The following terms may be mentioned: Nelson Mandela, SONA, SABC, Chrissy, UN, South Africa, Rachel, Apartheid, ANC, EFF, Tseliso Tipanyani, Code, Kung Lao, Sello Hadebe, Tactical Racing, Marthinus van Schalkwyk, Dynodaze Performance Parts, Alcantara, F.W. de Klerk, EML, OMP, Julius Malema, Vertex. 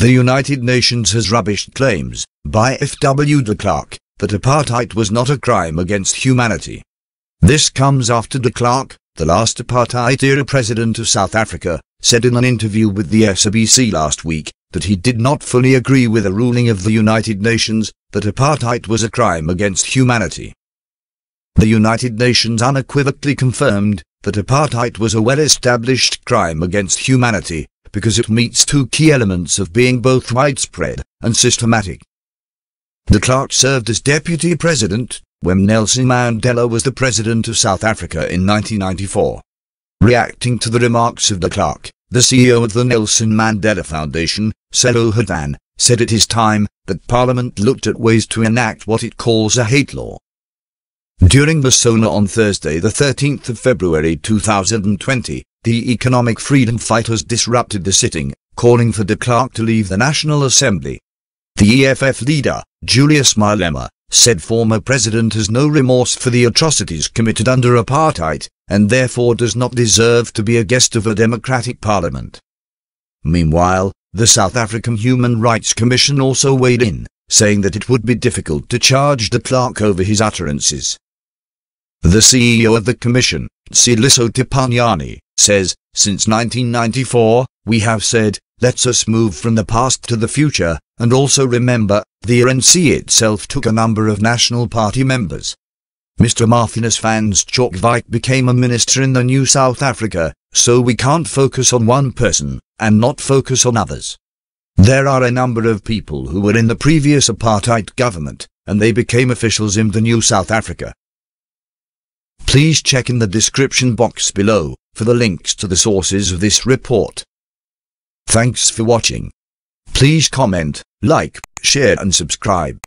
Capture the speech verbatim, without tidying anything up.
The United Nations has rubbished claims, by F W de Klerk, that apartheid was not a crime against humanity. This comes after de Klerk, the last apartheid-era president of South Africa, said in an interview with the S A B C last week, that he did not fully agree with a ruling of the United Nations, that apartheid was a crime against humanity. The United Nations unequivocally confirmed that apartheid was a well-established crime against humanity, because it meets two key elements of being both widespread and systematic. De Klerk served as deputy president when Nelson Mandela was the president of South Africa in nineteen ninety-four. Reacting to the remarks of de Klerk, the C E O of the Nelson Mandela Foundation, Sello Hadebe, said it is time that Parliament looked at ways to enact what it calls a hate law. During the SONA on Thursday, the thirteenth of February two thousand twenty, the economic freedom fighters disrupted the sitting, calling for de Klerk to leave the National Assembly. The E F F leader, Julius Malema, said former president has no remorse for the atrocities committed under apartheid, and therefore does not deserve to be a guest of a democratic parliament. Meanwhile, the South African Human Rights Commission also weighed in, saying that it would be difficult to charge de Klerk over his utterances. The C E O of the commission, Tseliso Tipanyani, says, since nineteen ninety-four, we have said, let's us move from the past to the future, and also remember, the A N C itself took a number of National Party members. Mister Marthinus van Schalkwyk became a minister in the new South Africa, so we can't focus on one person, and not focus on others. There are a number of people who were in the previous apartheid government, and they became officials in the new South Africa. Please check in the description box below for the links to the sources of this report. Thanks for watching. Please comment, like, share and subscribe.